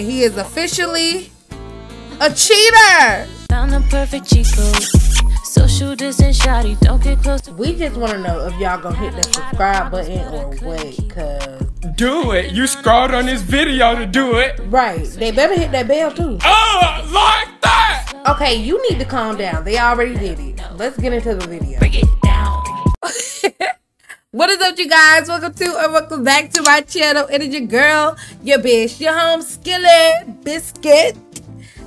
and he is officially a cheater. Found the perfect cheat code. Social distance, shoddy, don't get close. We just want to know if y'all gonna hit that subscribe button or wait, cause do it. You scrolled on this video to do it. Right. They better hit that bell too. Oh, like that. Okay, you need to calm down. They already did it. Let's get into the video. Break it down. What is up, you guys? Welcome to and welcome back to my channel. It is your girl, your bitch, your home skillet biscuit,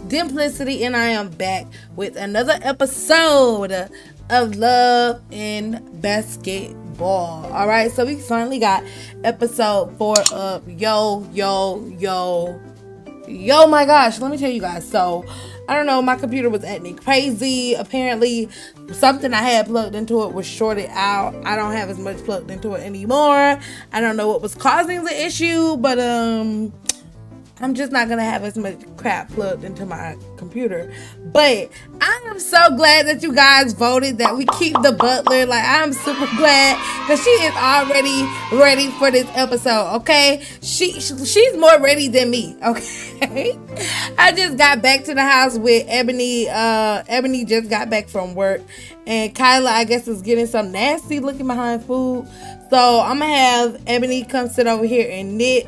Dimplicity, and I am back with another episode of Love in Basketball. All right, so we finally got episode 4 of Yo Yo Yo. Yo, my gosh, let me tell you guys. So I don't know, my computer was acting crazy. Apparently something I had plugged into it was shorted out. I don't have as much plugged into it anymore. I don't know what was causing the issue, but I'm just not gonna have as much crap plugged into my computer. But I am so glad that you guys voted that we keep the butler. Like, I'm super glad because she is already ready for this episode. Okay, she's more ready than me. Okay, I just got back to the house with Ebony. Ebony just got back from work, and Kyla, I guess, is getting some nasty looking behind food. So I'm gonna have Ebony come sit over here and knit.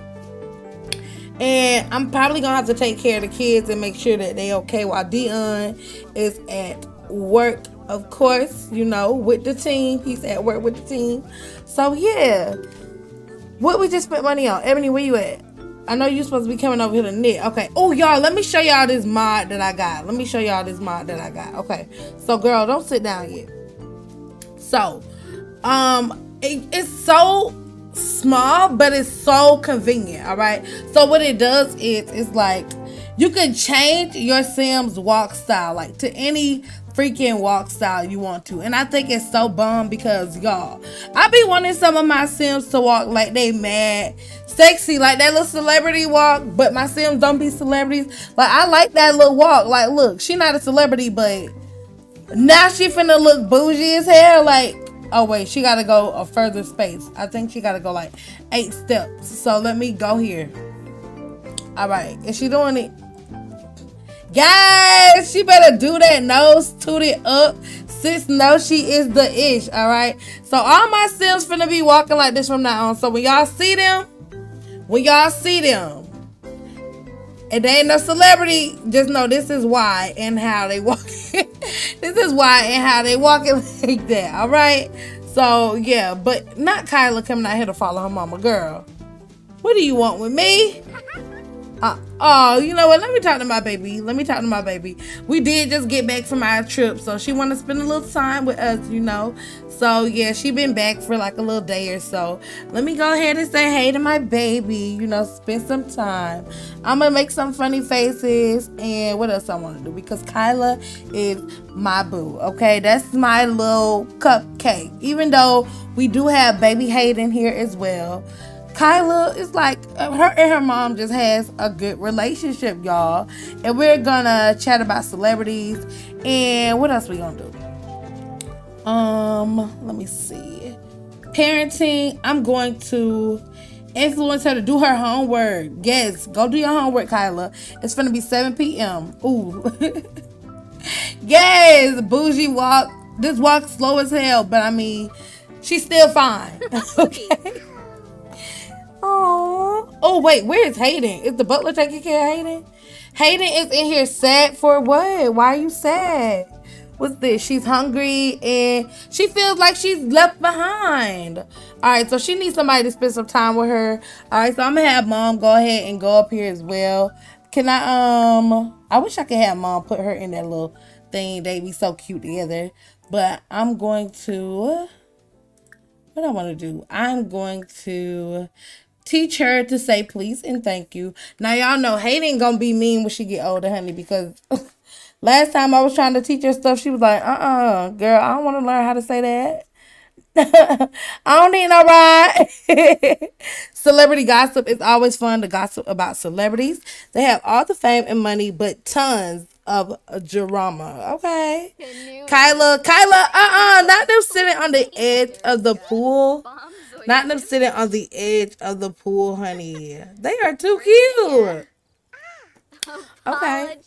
And I'm probably gonna have to take care of the kids and make sure that they okay while Dion is at work, of course, you know, with the team. He's at work with the team. So yeah, what we just spent money on. Ebony, where you at? I know you're supposed to be coming over here to knit. Okay. Oh, y'all, let me show y'all this mod that I got. Okay, so girl, don't sit down yet. So it's so small, but it's so convenient. All right, so what it does is it's like you can change your Sim's walk style, like, to any freaking walk style you want to. And I think it's so bomb because, y'all, I be wanting some of my Sims to walk like they mad sexy, like that little celebrity walk, but my Sims don't be celebrities. Like, I like that little walk. Like, look, she not a celebrity, but now she finna look bougie as hell. Like, oh wait, she gotta go a further space. I think she gotta go like 8 steps. So let me go here. All right, is she doing it? Yes, she better do that nose, toot it up. Sis, no, she is the ish. All right, so all my Sims finna be walking like this from now on. So when y'all see them, and they ain't no celebrity, just know this is why and how they walk. Like that. All right, so yeah, but not Kyla coming out here to follow her mama. Girl, what do you want with me? Oh, you know what, let me talk to my baby. We did just get back from our trip, so she want to spend a little time with us, you know. So yeah, she been back for like a little day or so. Let me go ahead and say hey to my baby, you know, spend some time. I'm gonna make some funny faces. And what else I want to do, because Kyla is my boo. Okay, that's my little cupcake, even though we do have baby Hayden here as well. Kyla is like, her and her mom just has a good relationship, y'all. And we're gonna chat about celebrities. And what else we gonna do? Let me see. Parenting. I'm going to influence her to do her homework. Yes, go do your homework, Kyla. It's gonna be 7 p.m. Ooh. Yes, bougie walk. This walk's slow as hell, but I mean, she's still fine. Okay. Aww. Oh wait, where is Hayden? Is the butler taking care of Hayden? Hayden is in here sad for what? Why are you sad? What's this? She's hungry and she feels like she's left behind. All right, so she needs somebody to spend some time with her. All right, so I'm gonna have mom go ahead and go up here as well. Can I wish I could have mom put her in that little thing. They be so cute together. But I'm going to, what I want to do? I'm going to teach her to say please and thank you. Now, y'all know Hayden gonna be mean when she get older, honey, because last time I was trying to teach her stuff, she was like, girl, I don't want to learn how to say that. I don't need no ride. Celebrity gossip. It's always fun to gossip about celebrities. They have all the fame and money, but tons of drama. Okay, Kyla, not them sitting on the edge of the pool. Not them sitting on the edge of the pool, honey. They are too cute. Okay.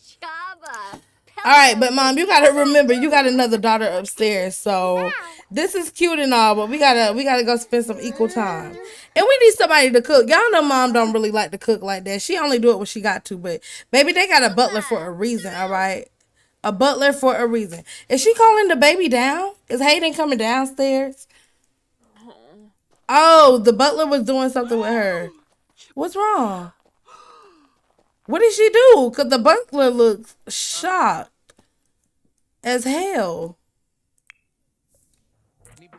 All right, but Mom, you gotta remember, you got another daughter upstairs, so this is cute and all, but we gotta go spend some equal time, and we need somebody to cook. Y'all know Mom don't really like to cook like that. She only do it when she got to, but baby, they got a butler for a reason. All right, a butler for a reason. Is she calling the baby down? Is Hayden coming downstairs? Oh, the butler was doing something with her. What's wrong? What did she do? Because the butler looks shocked as hell.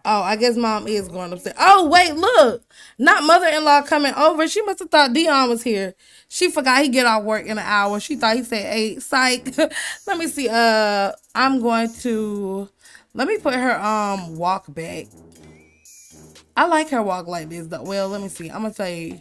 Oh, I guess Mom is going upstairs. Oh, wait, look. Not mother-in-law coming over. She must have thought Dion was here. She forgot he get off work in an hour. She thought he said 8. Psych. Let me see. I'm going to... Let me put her walk back. I like her walk like this, though. Well, let me see. I'm going to say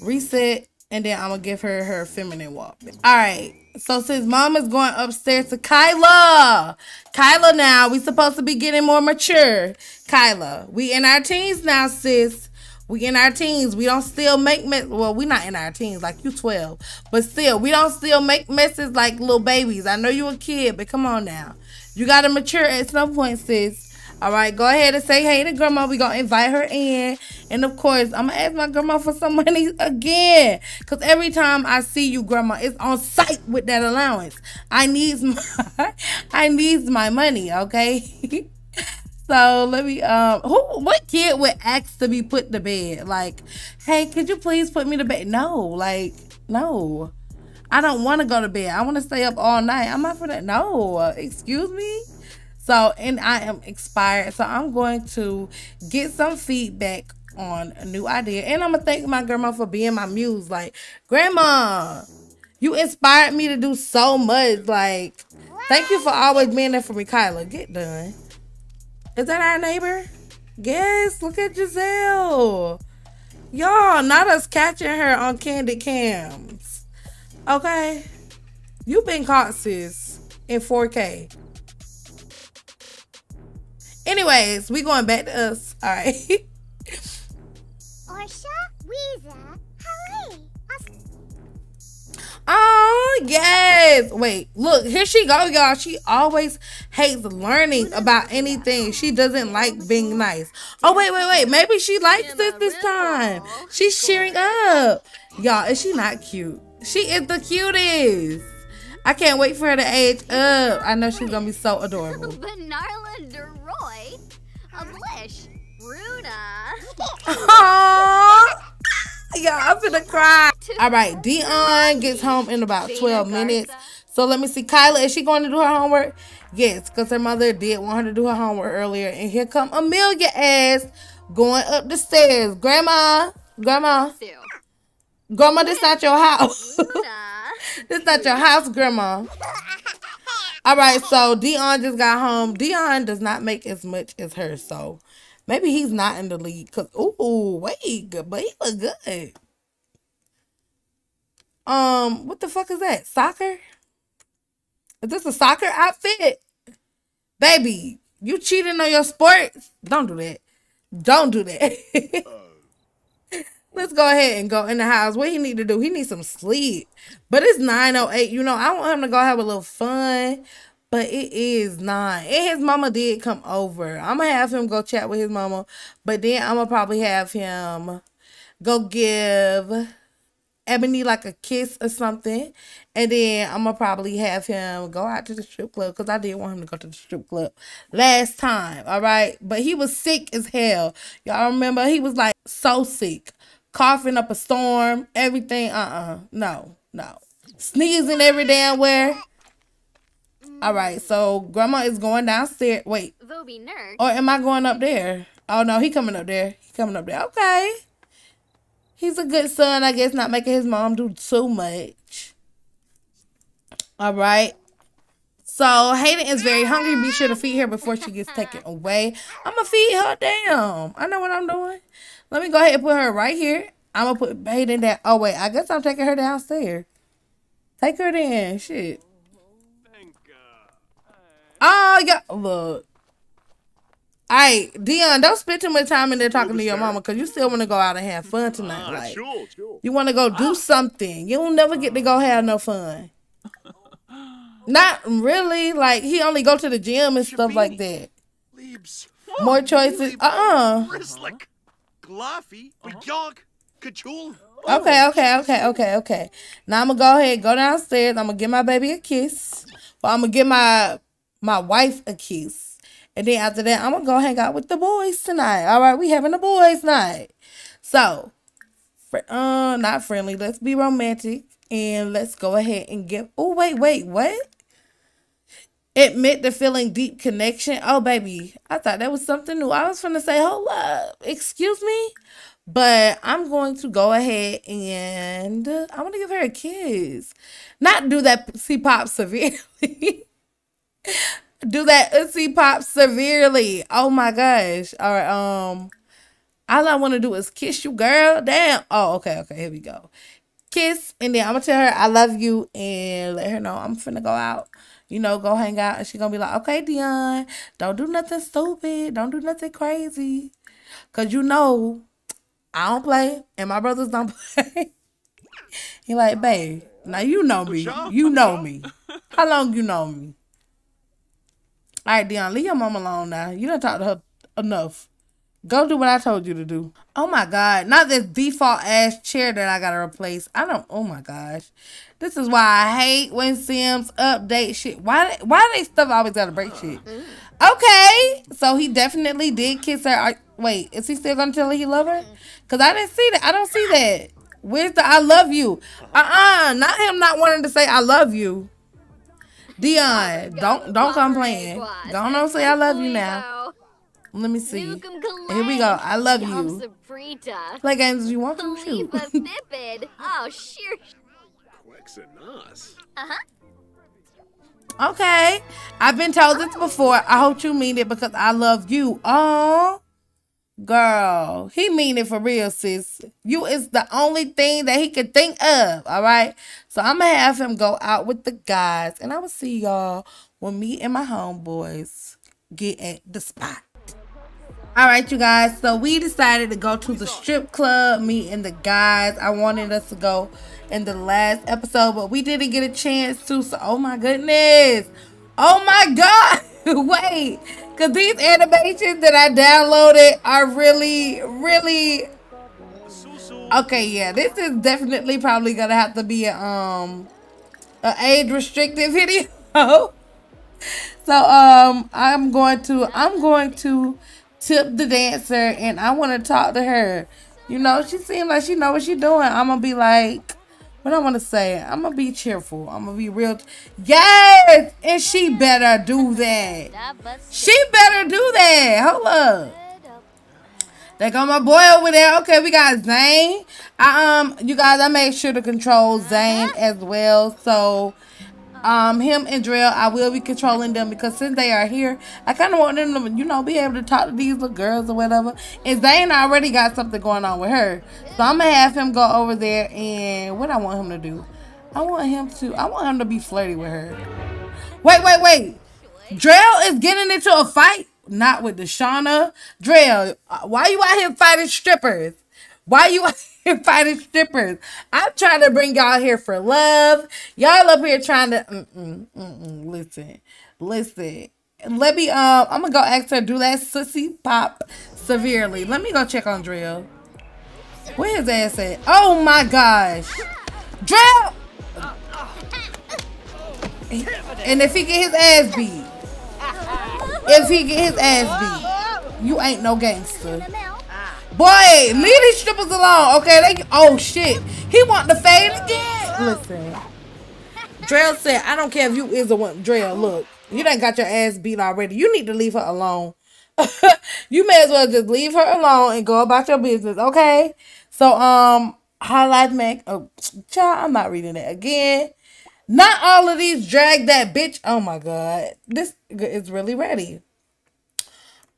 reset. And then I'm going to give her her feminine walk. All right. So since Mom is going upstairs to Kyla. Kyla now. We supposed to be getting more mature. Kyla. We in our teens now, sis. We in our teens. We don't still make messes. Well, we not in our teens. Like, you 12. But still, we don't still make messes like little babies. I know you a kid, but come on now. You got to mature at some point, sis. All right, go ahead and say hey to Grandma. We're going to invite her in. And, of course, I'm going to ask my Grandma for some money again. Because every time I see you, Grandma, it's on sight with that allowance. I needs my money, okay? So, let me, what kid would ask to be put to bed? Like, hey, could you please put me to bed? No, like, no. I don't want to go to bed. I want to stay up all night. I'm not for that. No, excuse me? So, and I am expired. So, I'm going to get some feedback on a new idea. And I'm going to thank my grandma for being my muse. Like, Grandma, you inspired me to do so much. Like, thank you for always being there for me, Kyla. Get done. Is that our neighbor? Yes, look at Giselle. Y'all, not us catching her on candid cams. Okay? You've been caught, sis, in 4K. Anyways, we going back to us. All right. Orsha, Weezer, Hallie. Oh, yes. Wait, look. Here she go, y'all. She always hates learning about anything. She doesn't like being nice. Oh, wait. Maybe she likes this time. She's cheering up. Y'all, is she not cute? She is the cutest. I can't wait for her to age up. I know she's gonna be so adorable. Benarla DeRoy, Ablish, Runa. Aww. Yeah, I'm finna cry. All right, Dion gets home in about 12 minutes. So let me see. Kyla, is she going to do her homework? Yes, because her mother did want her to do her homework earlier. And here come Amelia ass going up the stairs. Grandma, this not your house. This not your house, Grandma. All right, so Dion just got home. Dion does not make as much as her, so maybe he's not in the league. Cause ooh, wait, but he look good. What the fuck is that? Soccer? Is this a soccer outfit? Baby, you cheating on your sports? Don't do that. Don't do that. Let's go ahead and go in the house. What he need to do? He needs some sleep. But it's 9:08. You know, I want him to go have a little fun. But it is 9. And his mama did come over. I'm going to have him go chat with his mama. But then I'm going to probably have him go give Ebony like a kiss or something. And then I'm going to probably have him go out to the strip club. Because I did want him to go to the strip club last time. All right? But he was sick as hell. Y'all remember? He was like so sick. Coughing up a storm, everything, no. Sneezing every damn where. All right, so Grandma is going downstairs. Wait, or am I going up there? Oh, no, he coming up there. He coming up there. Okay. He's a good son, I guess, not making his mom do too much. All right. So, Hayden is very hungry. Be sure to feed her before she gets taken away. I'm going to feed her. Damn. I know what I'm doing. Let me go ahead and put her right here. I'm going to put Hayden down. Oh, wait. I guess I'm taking her downstairs. Take her then. Shit. Oh, yeah. Look. All right. Dion, don't spend too much time in there talking to your mama because you still want to go out and have fun tonight. Like, you want to go do something. You don't never get to go have no fun. Not really. Like, he only go to the gym and stuff like that. Leaves. More choices. Like Gloffy, Yog, Kachul. Okay. Now I'm gonna go ahead, go downstairs. I'm gonna give my baby a kiss. Well, I'm gonna give my wife a kiss, and then after that, I'm gonna go hang out with the boys tonight. All right, we having a boys night. So, not friendly. Let's be romantic and let's go ahead and get. Oh wait. Admit to feeling deep connection. Oh baby, I thought that was something new. I was finna say, hold up, excuse me. But I'm going to go ahead and I'm going to give her a kiss. Not do that Utsy Pop severely. Do that Utsy Pop severely. Oh my gosh. All right. All I want to do is kiss you, girl. Damn. Oh, okay. Here we go. Kiss. And then I'm going to tell her I love you and let her know I'm finna go out. You know, go hang out. And she's going to be like, okay, Dion, don't do nothing stupid. Don't do nothing crazy. Because you know, I don't play, and my brothers don't play. He like, babe, now you know me. You know me. How long you know me? All right, Dion, leave your mom alone now. You done talked to her enough. Go do what I told you to do. Oh, my God. Not this default-ass chair that I got to replace. I don't. Oh, my gosh. This is why I hate when Sims update shit. Why they stuff always got to break shit? Okay. So he definitely did kiss her. Wait, is he still going to tell her he love her? Because I didn't see that. I don't see that. Where's the I love you? Not him not wanting to say I love you. Dion, don't come playing. Don't say I love you now. Let me see. Here we go. I love you. Play games you want to shoot. Oh, sure. Okay. I've been told this before. I hope you mean it because I love you. Oh, girl. He mean it for real, sis. You is the only thing that he could think of. All right. So I'm going to have him go out with the guys. And I will see y'all when me and my homeboys get at the spot. All right, you guys. So we decided to go to the strip club, me and the guys. I wanted us to go in the last episode, but we didn't get a chance to. So, oh my goodness. Oh my God. Wait, because these animations that I downloaded are really, really. Okay, yeah, this is definitely probably going to have to be an age-restricted video. So, I'm going to tip the dancer, and I want to talk to her. You know, she seemed like she know what she doing. I'm gonna be like, what I want to say, I'm gonna be cheerful, I'm gonna be real. Yes, and she better do that. She better do that. Hold up, they got my boy over there. Okay, we got Zane. You guys, I made sure to control Zane as well, so him and Drell, I will be controlling them because since they are here, I kind of want them to, you know, be able to talk to these little girls or whatever. And Zane already got something going on with her. So I'm going to have him go over there and what I want him to do. I want him to be flirty with her. Wait. Drell is getting into a fight. Not with Dashauna. Drell, why you out here fighting strippers? Why you out here fighting strippers? I'm trying to bring y'all here for love. Y'all up here trying to listen. Let me I'm gonna go ask her to do that Utsy Pop severely. Let me go check on Drell. Where his ass at? Oh my gosh, Drell! And if he get his ass beat, you ain't no gangster. Boy, leave these strippers alone, okay? Oh, shit. He want to fade again. Listen. Drell said, I don't care if you is a woman. Drell, look. You done got your ass beat already. You need to leave her alone. You may as well just leave her alone and go about your business, okay? So, her life, man. Oh, child, I'm not reading that again. Not all of these drag that bitch. Oh, my God. This is really ready.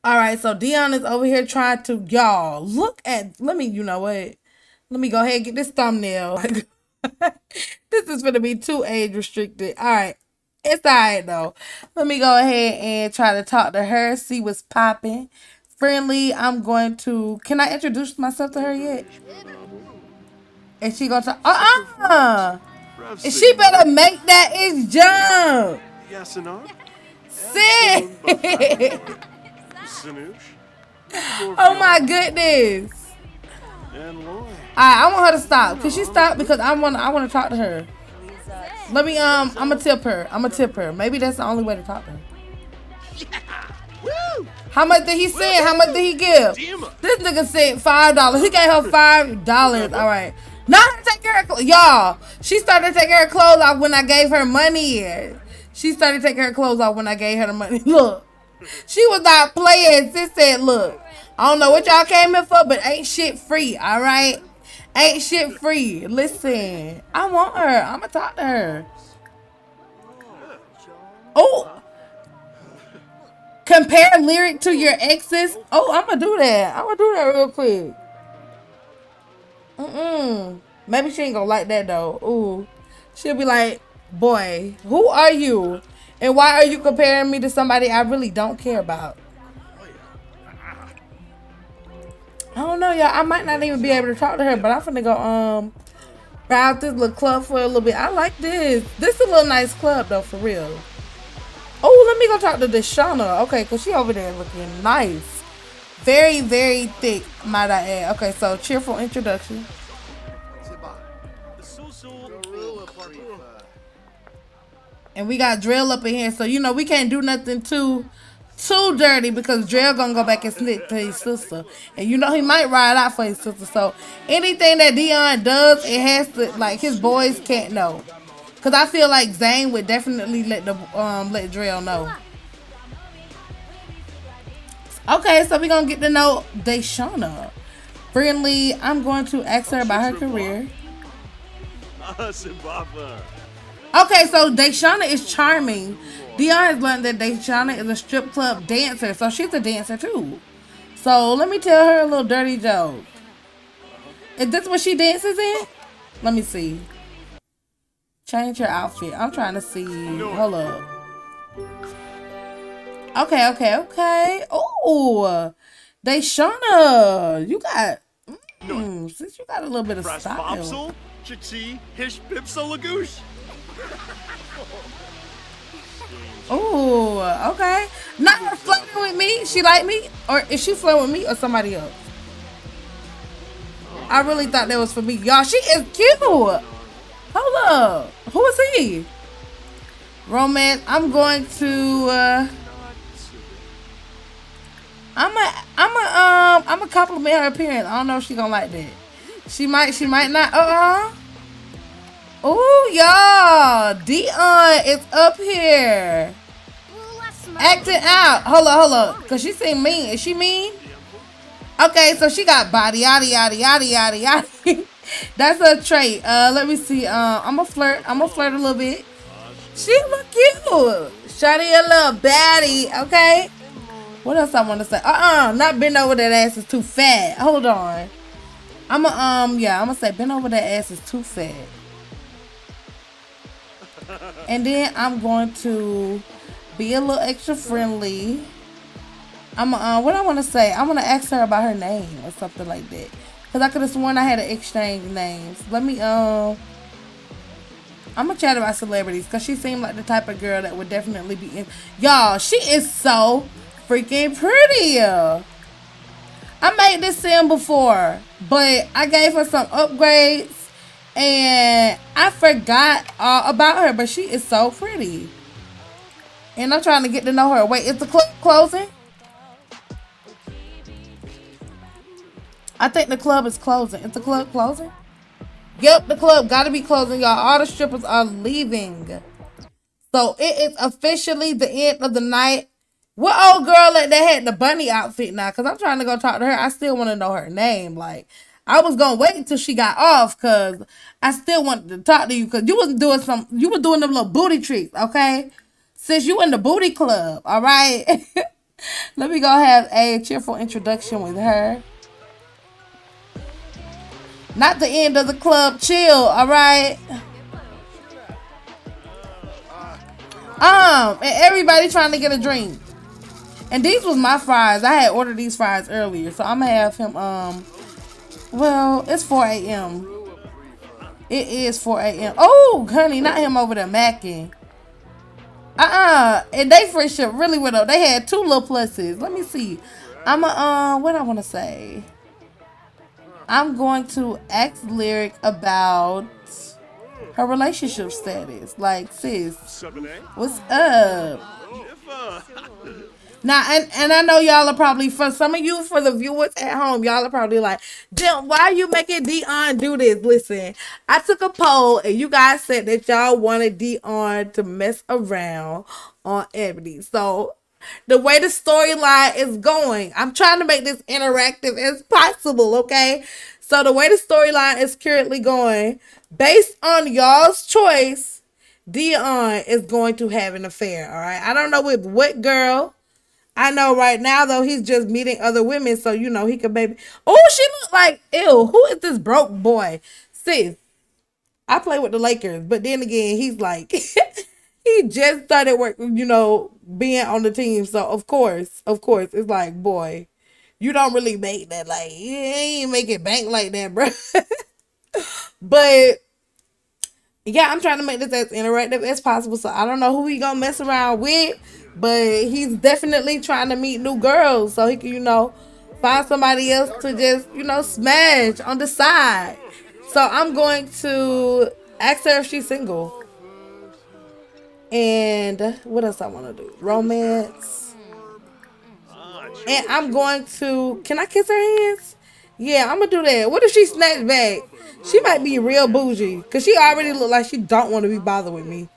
All right, so Dion is over here trying to, y'all, look at, let me, you know what, let me go ahead and get this thumbnail. This is going to be too age restricted. All right, it's all right, though. Let me go ahead and try to talk to her, see what's popping. Friendly, I'm going to, can I introduce myself to her yet? And she going to, And she better make that is jump. Yes and no. Sit. Oh my goodness. Alright, I want her to stop. Could she stop? Because I wanna talk to her. Let me I'ma tip her. Maybe that's the only way to talk to her. How much did he send? How much did he give? This nigga sent $5. He gave her $5. Alright. Not her to take care of clothes. Y'all, she started taking her clothes off when I gave her money. She started taking her clothes off when I gave her the money. Look. She was not playing. Sis said, look, I don't know what y'all came here for, but ain't shit free, all right? Ain't shit free. Listen, I want her. I'm going to talk to her. Oh. Compare Lyric to your exes. Oh, I'm going to do that. I'm going to do that real quick. Maybe she ain't going to like that, though. Ooh. She'll be like, boy, who are you? And why are you comparing me to somebody I really don't care about? I don't know, y'all. I might not even be able to talk to her, but I'm finna go browse this little club for a little bit. I like this. This is a little nice club, though, for real. Oh, let me go talk to Dashauna. Okay, because she over there looking nice. Very, very thick, might I add. Okay, so cheerful introduction. And we got Drell up in here, so you know we can't do nothing too dirty because Drell gonna go back and snitch to his sister, and you know he might ride out for his sister. So anything that Dion does, it has to, like, his boys can't know, cause I feel like Zane would definitely let Drell know. Okay, so we gonna get to know Dashauna. Friendly, I'm going to ask her about her career. Okay, so Dashauna is charming. Dion has learned that Dashauna is a strip club dancer, so she's a dancer too. So let me tell her a little dirty joke. Is this what she dances in? Let me see. Change her outfit. I'm trying to see. Hold up. Okay. Oh, Dashauna, you got. Since you got a little bit of style. Oh, okay. Not her flirting with me. She like me, or is she flirting with me or somebody else? I really thought that was for me, y'all. She is cute. Hold up, who is he? Romance. I'm going to. I'm a compliment her appearance. I don't know if she gonna like that. She might not. Oh, y'all, Dion is up here acting out. Hold up, because she seemed mean. Is she mean? Okay, so she got body, yaddy. That's her trait. Let me see. I'm going to flirt a little bit. She look cute. Shawty a little baddie, okay? What else I want to say? Not bend over that ass is too fat. Hold on. I'm going to say bend over that ass is too fat. And then I'm going to be a little extra friendly. What I want to say, I want to ask her about her name or something like that, because I could have sworn I had an exchange names. Let me I'm gonna chat about celebrities, because she seemed like the type of girl that would definitely be in. Y'all, she is so freaking pretty. I made this sim before, but I gave her some upgrades and I forgot all about her, but she is so pretty. And I'm trying to get to know her. Wait, is the club closing? I think the club is closing. Is the club closing? Yep, the club got to be closing, y'all. All the strippers are leaving. So it is officially the end of the night. What old girl that had the bunny outfit now? Because I'm trying to go talk to her. I still want to know her name, like. I was gonna wait until she got off, cause I still wanted to talk to you, cause you was doing them little booty tricks, okay? Since you in the booty club, all right? Let me go have a cheerful introduction with her. Not the end of the club, chill, all right? And everybody trying to get a drink. And these was my fries. I had ordered these fries earlier, so I'm gonna have him Well, it's 4 a.m. It is 4 a.m. Oh, honey, not him over there macking. And they friendship really went up. They had two little pluses. Let me see. What I want to say. I'm going to ask Lyric about her relationship status. Like, sis, what's up? Now, and I know y'all are probably, for some of you, for the viewers at home, y'all are probably like, Jim, why are you making Dion do this? Listen, I took a poll, and you guys said that y'all wanted Dion to mess around on Ebony. So, the way the storyline is going, I'm trying to make this interactive as possible, okay? So, the way the storyline is currently going, based on y'all's choice, Dion is going to have an affair, all right? I don't know with what girl. I know right now, though, he's just meeting other women, so, you know, he could maybe... Oh, she look like... Ew, who is this broke boy? Sis, I play with the Lakers, but then again, he's like... he just started working, you know, being on the team, so, of course, it's like, boy, you don't really make that, like, you ain't make it bank like that, bro. But... yeah, I'm trying to make this as interactive as possible, so I don't know who he gonna mess around with, but he's definitely trying to meet new girls so he can, you know, find somebody else to just, you know, smash on the side. So I'm going to ask her if she's single. And what else I want to do? Romance. And I'm going to, can I kiss her hands? Yeah, I'm gonna do that. What if she snatched back? She might be real bougie, because she already look like she don't want to be bothered with me.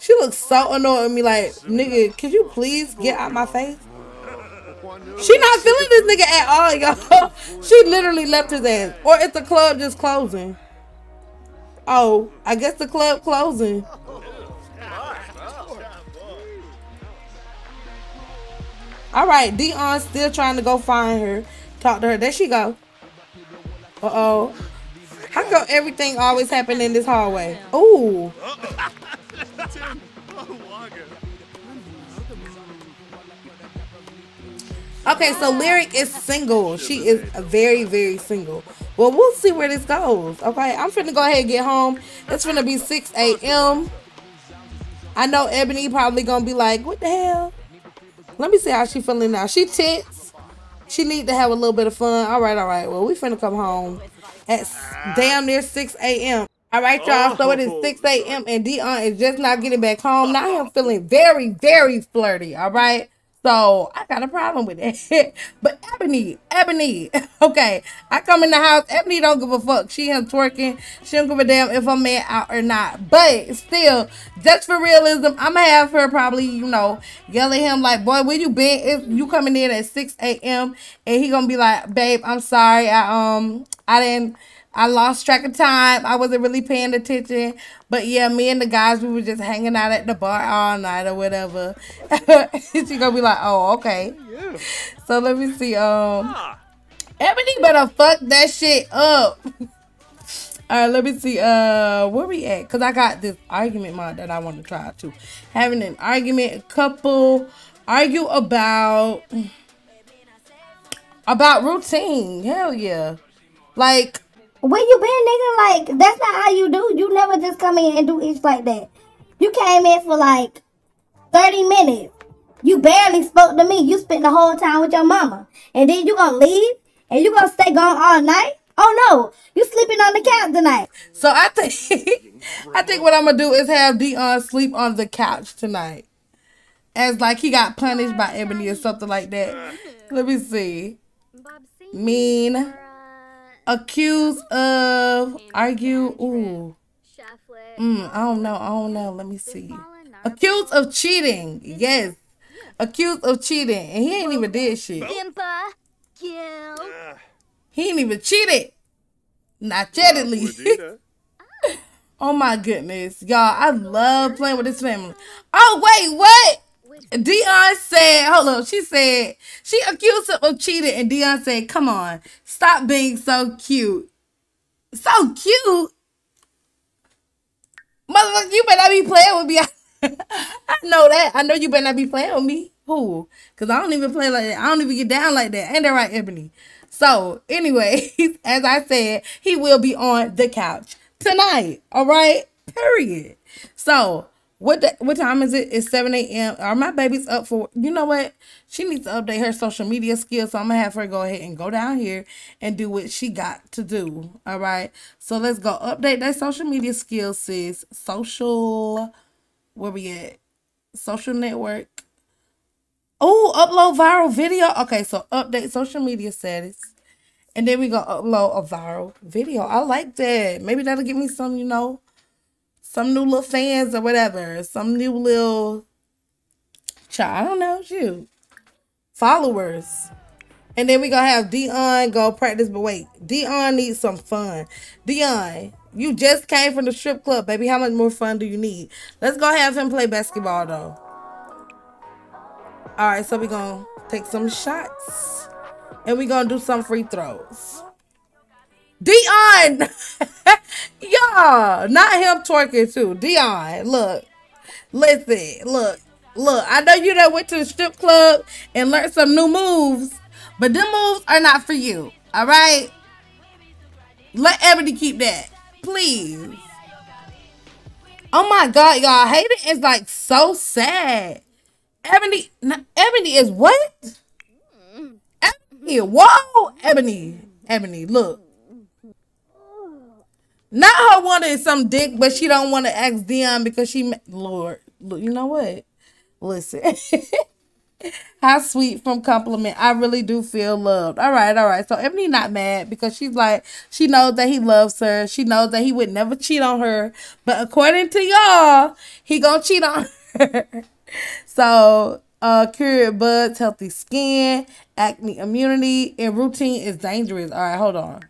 She looks so annoyed with me, like, nigga, could you please get out my face? She not feeling this nigga at all, y'all. She literally left his ass. Or is the club just closing? Oh, I guess the club closing. Alright, Dion's still trying to go find her. Talk to her. There she go. Uh-oh. How come everything always happen in this hallway? Ooh. Okay, so Lyric is single. She is very, very single. Well, we'll see where this goes. Okay, I'm finna go ahead and get home. It's finna be 6 a.m. I know Ebony probably gonna be like, what the hell? Let me see how she feeling now. She tense. She need to have a little bit of fun. All right. Well, we finna come home at damn near 6 a.m. All right, y'all. So it is 6 a.m. and Dion is just not getting back home. Now I'm feeling very, very flirty. All right. So I got a problem with it. But Ebony. Okay. I come in the house. Ebony don't give a fuck. She him twerking. She don't give a damn if I'm mad out or not. But still, just for realism, I'ma have her probably, you know, yell at him like, boy, where you been? If you coming in at 6 a.m. and he gonna be like, babe, I'm sorry. I lost track of time. I wasn't really paying attention. But yeah, me and the guys, we were just hanging out at the bar all night or whatever. She gonna be like, oh, okay. So let me see. Ebony better fuck that shit up. All right, let me see. Where we at? Because I got this argument mod that I want to try too. Having an argument, a couple argue about routine. Hell yeah. Like, where you been, nigga? Like, that's not how you do. You never just come in and do it like that. You came in for like 30 minutes. You barely spoke to me. You spent the whole time with your mama. And then you gonna leave? And you gonna stay gone all night? Oh no, you sleeping on the couch tonight. So I think what I'm gonna do is have Dion sleep on the couch tonight. As like he got punished by Ebony or something like that. Let me see. Mean. Accused of, argue, ooh, I don't know, let me see. Accused of cheating, yes, accused of cheating, and he ain't even did shit. He ain't even cheated, not yet at least. Oh my goodness, y'all, I love playing with this family. Oh wait, what? Dion said, hold on, she said, she accused him of cheating, and Dion said, come on, stop being so cute. So cute? Motherfucker, you better not be playing with me. I know that. I know you better not be playing with me. Who? Because I don't even play like that. I don't even get down like that. Ain't that right, Ebony? So, anyway, as I said, he will be on the couch tonight. All right. Period. So what time is it? It's 7 a.m. Are my babies up for? You know what? She needs to update her social media skills. So I'm gonna have her go ahead and go down here and do what she got to do. All right. So let's go update that social media skills, sis. Social. Where we at? Social network. Oh, upload viral video. Okay, so update social media status. And then we're going to upload a viral video. I like that. Maybe that'll get me some, you know, some new little fans or whatever. Some new little, I don't know, shoot, followers. And then we're going to have Dion go practice. But wait, Dion needs some fun. Dion, you just came from the strip club, baby. How much more fun do you need? Let's go have him play basketball, though. All right, so we're going to take some shots. And we're going to do some free throws. Dion! Y'all, not him twerking, too. Dion, look. Listen, look. Look, I know you done went to the strip club and learned some new moves. But them moves are not for you. All right? Let Ebony keep that. Please. Oh, my God, y'all. Hayden is, like, so sad. Ebony is what? Ebony, whoa! Ebony, look. Not her wanting some dick, but she don't want to ask Dion because she, Lord, look, you know what? Listen. How sweet from compliment. I really do feel loved. All right. So Ebony not mad because she's like, she knows that he loves her. She knows that he would never cheat on her. But according to y'all, he gonna cheat on her. So, curate buds, healthy skin, acne immunity, and routine is dangerous. All right, hold on.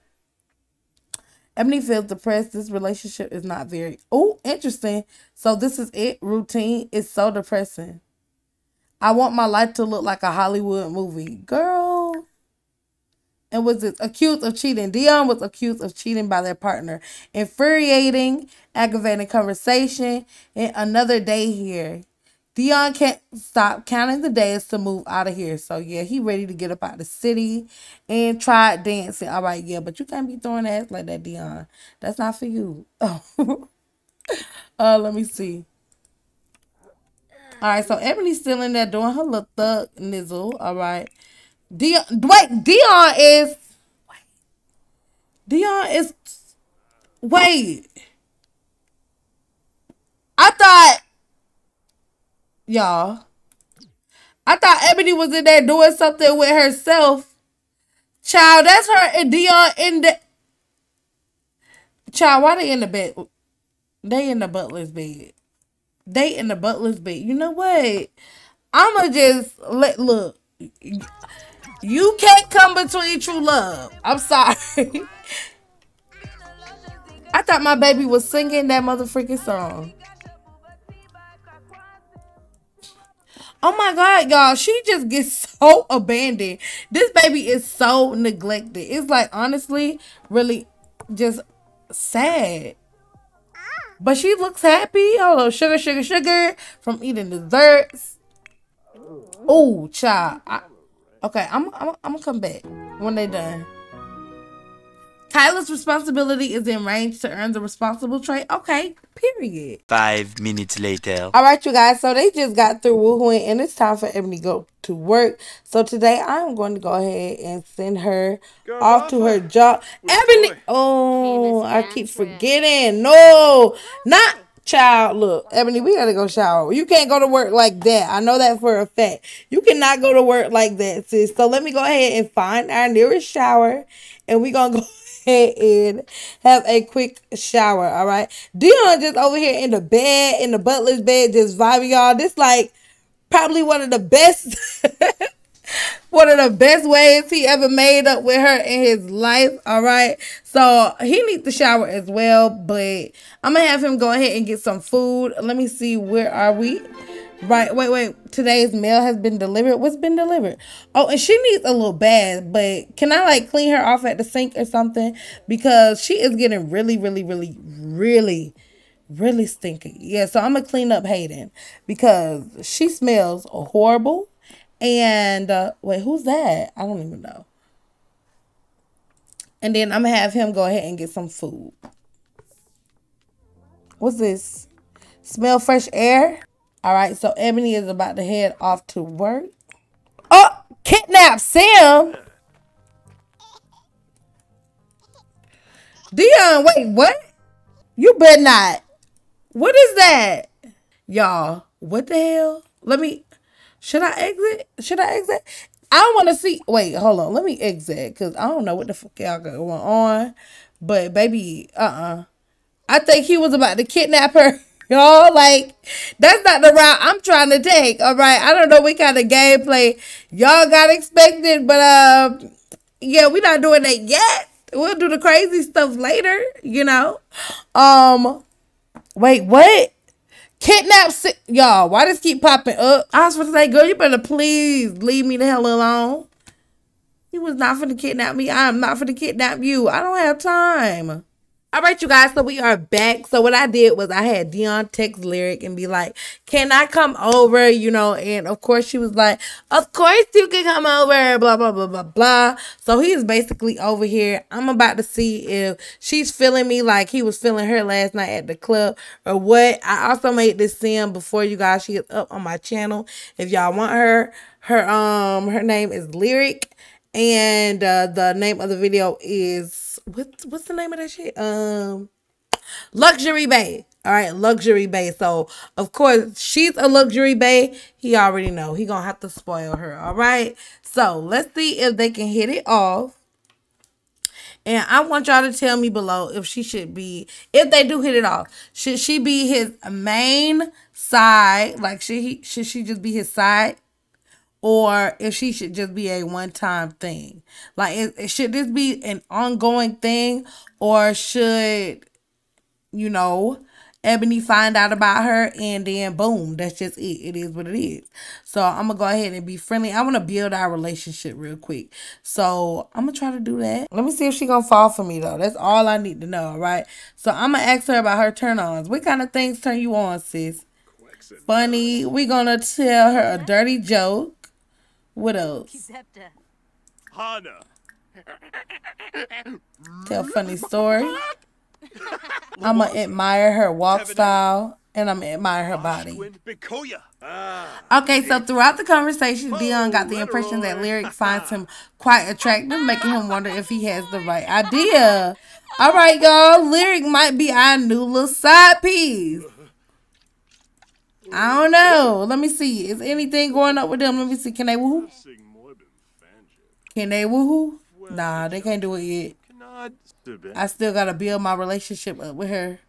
Ebony feels depressed. This relationship is not very... Oh, interesting. So, this is it. Routine is so depressing. I want my life to look like a Hollywood movie. Girl. And was it accused of cheating? Dion was accused of cheating by their partner. Infuriating, aggravating conversation, and another day here. Dion can't stop counting the days to move out of here. So, yeah, he ready to get up out of the city and try dancing. All right, yeah, but you can't be throwing ass like that, Dion. That's not for you. Oh. Let me see. All right, so Ebony's still in there doing her little thug nizzle. All right. Wait. I thought Ebony was in there doing something with herself. Child, that's her and Dion in the... Child, why they in the bed? They in the butler's bed. You know what? I'ma just let... Look. You can't come between true love. I'm sorry. I thought my baby was singing that motherfucking song. Oh my God, y'all. She just gets so abandoned. This baby is so neglected. It's like, honestly, really just sad. But she looks happy. Hold on. Sugar from eating desserts. Oh, child. Okay, I'm gonna come back when they done. Kyla's responsibility is in range to earn the responsible trait. Okay, period. 5 minutes later. All right, you guys. So they just got through woohooing, and it's time for Ebony to go to work. So today I am going to go ahead and send her off to her job. Ebony. Oh, I keep forgetting. No, not child. Look, Ebony, we gotta go shower. You can't go to work like that. I know that for a fact. You cannot go to work like that, sis. So let me go ahead and find our nearest shower, and we gonna go and have a quick shower. All right, Dion just over here in the bed, in the butler's bed, just vibing, y'all. This like probably one of the best ways he ever made up with her in his life. All right, so he needs to shower as well, but I'm gonna have him go ahead and get some food. Let me see, where are we? Right, wait. Today's mail has been delivered. What's been delivered? Oh, and she needs a little bath, but can I, like, clean her off at the sink or something? Because she is getting really stinky. Yeah, so I'm going to clean up Hayden because she smells horrible. And, wait, who's that? I don't even know. And then I'm going to have him go ahead and get some food. What's this? Smell fresh air? All right, so Ebony is about to head off to work. Oh, kidnap Sam. Dion, wait, what? You better not. What is that? Y'all, what the hell? Let me, should I exit? Should I exit? I want to see, wait, hold on. Let me exit because I don't know what the fuck y'all got going on. But baby, I think he was about to kidnap her. Y'all, like, that's not the route I'm trying to take, all right? I don't know what kind of gameplay y'all got expected, but, yeah, we're not doing that yet. We'll do the crazy stuff later, you know? Wait, what? Kidnap, y'all, why this keep popping up? I was supposed to say, girl, you better please leave me the hell alone. You was not finna kidnap me. I am not finna kidnap you. I don't have time. All right, you guys, so we are back. So what I did was I had Dion text Lyric and be like, can I come over, you know? And, of course, she was like, of course you can come over, blah, blah, blah, blah, blah. So he is basically over here. I'm about to see if she's feeling me like he was feeling her last night at the club or what. I also made this sim before, you guys. She is up on my channel. If y'all want her, her name is Lyric. And the name of the video is what's the name of that shit? Luxury Bae. All right, Luxury Bae. So of course she's a Luxury Bae. He already know he gonna have to spoil her. All right. So let's see if they can hit it off. And I want y'all to tell me below if she should be, if they do hit it off, should she be his main side? Like should she just be his side? Or if she should just be a one-time thing. Like, should this be an ongoing thing? Or should, you know, Ebony find out about her and then boom, that's just it. It is what it is. So I'm going to go ahead and be friendly. I want to build our relationship real quick. So I'm going to try to do that. Let me see if she going to fall for me, though. That's all I need to know, all right? So I'm going to ask her about her turn-ons. What kind of things turn you on, sis? Funny. We're going to tell her a dirty joke. What else? Tell funny story. I'm gonna admire her walk style and I'm gonna admire her body. Okay, so throughout the conversation, Dion got the impression that Lyric finds him quite attractive, making him wonder if he has the right idea. All right, y'all, Lyric might be our new little side piece. I don't know. Let me see. Is anything going up with them? Let me see. Can they woohoo? Can they woohoo? Nah, they can't do it yet. I still gotta build my relationship up with her.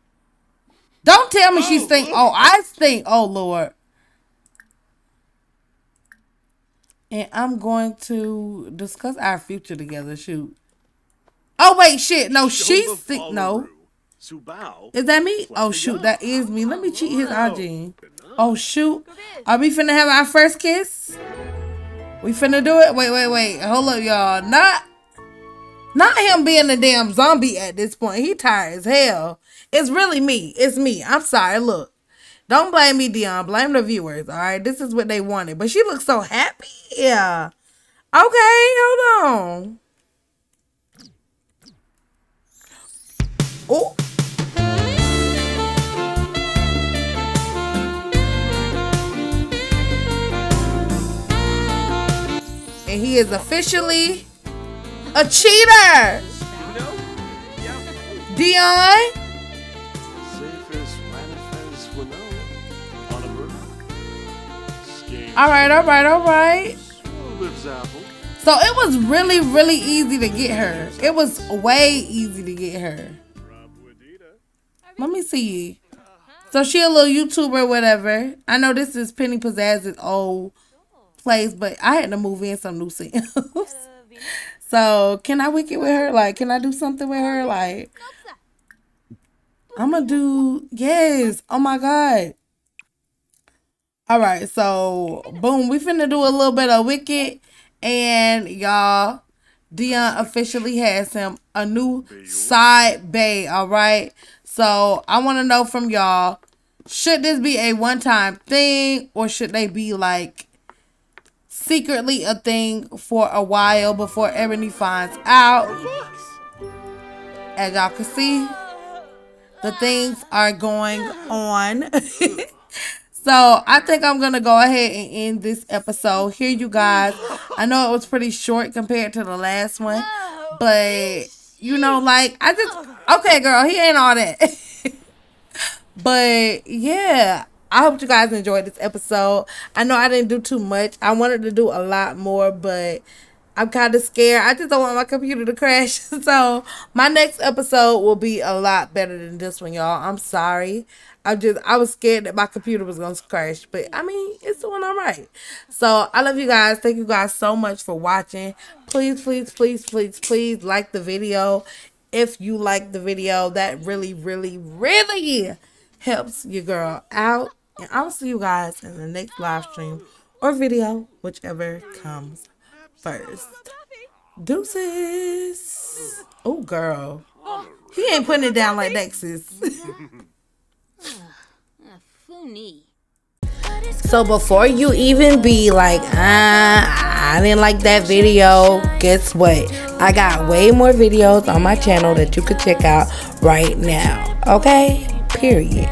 Don't tell me she stink. Oh, I stink. Oh, Lord. And I'm going to discuss our future together. Shoot. Oh, wait. Shit. No, she stink. No. Is that me? Oh, shoot. That is me. Let me cheat his hygiene. Oh, shoot. Are we finna have our first kiss? We finna do it? Wait, wait, wait. Hold up, y'all. Not him being a damn zombie at this point. He tired as hell. It's really me. It's me. I'm sorry. Look. Don't blame me, Dion. Blame the viewers, all right? This is what they wanted. But she looks so happy. Yeah. Okay, hold on. Oh. And he is officially a cheater. Dion. All right. So it was really, really easy to get her. It was way easy to get her. Let me see. So she a little YouTuber or whatever. I know this is Penny Pizzazz's old place, but I had to move in some new scenes. So can I wick it with her? Like, can I do something with her? Like, I'm gonna do, yes. Oh my God. All right, so boom, we finna do a little bit of wicked, and y'all, Dion officially has him a new side bae. All right, so I want to know from y'all, should this be a one-time thing, or should they be like secretly a thing for a while before Ebony finds out? As y'all can see, the things are going on. So I think I'm going to go ahead and end this episode here, you guys. I know it was pretty short compared to the last one, but you know, like, I just, okay, girl, he ain't all that. But yeah, I hope you guys enjoyed this episode. I know I didn't do too much. I wanted to do a lot more, but I'm kind of scared. I just don't want my computer to crash. So my next episode will be a lot better than this one, y'all. I'm sorry. I was scared that my computer was going to crash. But, I mean, it's doing all right. So, I love you guys. Thank you guys so much for watching. Please, please, please, please, please like the video. If you like the video, that really, really, really helps your girl out. And I'll see you guys in the next live stream or video, whichever comes first. Deuces. Oh, girl. He ain't putting it down like that, sis. So before you even be like, I didn't like that video, guess what? I got way more videos on my channel that you could check out right now. Okay? Period.